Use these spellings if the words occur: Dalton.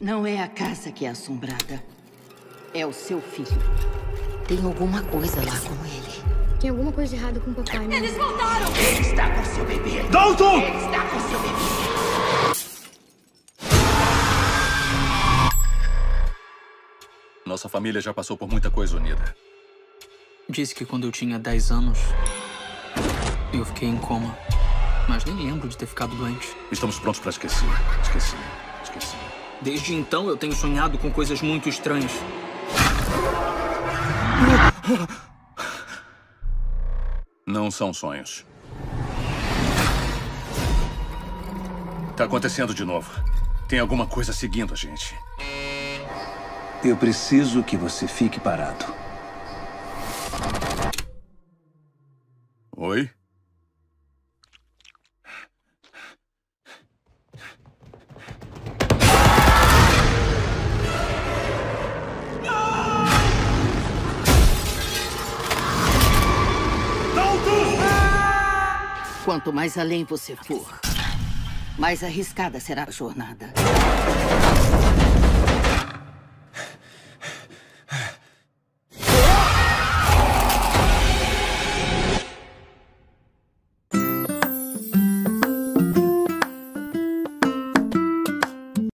Não é a casa que é assombrada. É o seu filho. Tem alguma coisa lá com ele. Tem alguma coisa errada com o papai, né? Eles voltaram! Ele está com seu bebê! Dalton! Ele está com seu bebê! Nossa família já passou por muita coisa unida. Disse que quando eu tinha 10 anos, eu fiquei em coma. Mas nem lembro de ter ficado doente. Estamos prontos para esquecer. Esqueci. Desde então eu tenho sonhado com coisas muito estranhas. Não são sonhos. Tá acontecendo de novo. Tem alguma coisa seguindo a gente. Eu preciso que você fique parado. Oi? Quanto mais além você for, mais arriscada será a jornada.